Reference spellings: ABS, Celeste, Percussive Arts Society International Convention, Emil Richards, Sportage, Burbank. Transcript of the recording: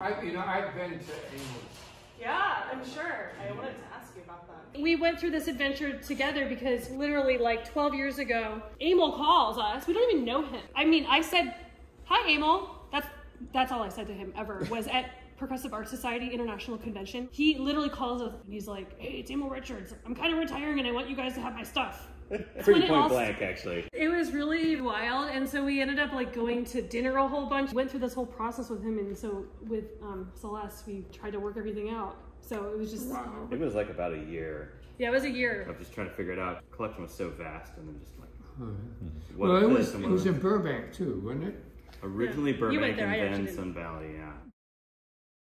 I've been to England. Yeah, I'm sure. I wanted to ask you about that. We went through this adventure together because literally like 12 years ago, Emil calls us. We don't even know him. I mean, I said, hi, Emil. That's all I said to him ever was at Percussive Arts Society International Convention. He literally calls us and he's like, hey, it's Emil Richards. I'm kind of retiring and I want you guys to have my stuff. Pretty point blank, actually. It was really wild, and so we ended up like going to dinner a whole bunch. Went through this whole process with him, and so with Celeste, we tried to work everything out. So it was just wow. It was like about a year. Yeah, it was a year. I'm just trying to figure it out. The collection was so vast, and then just like, well, it was in Burbank too, wasn't it? Originally Burbank, and then Sun Valley. Yeah.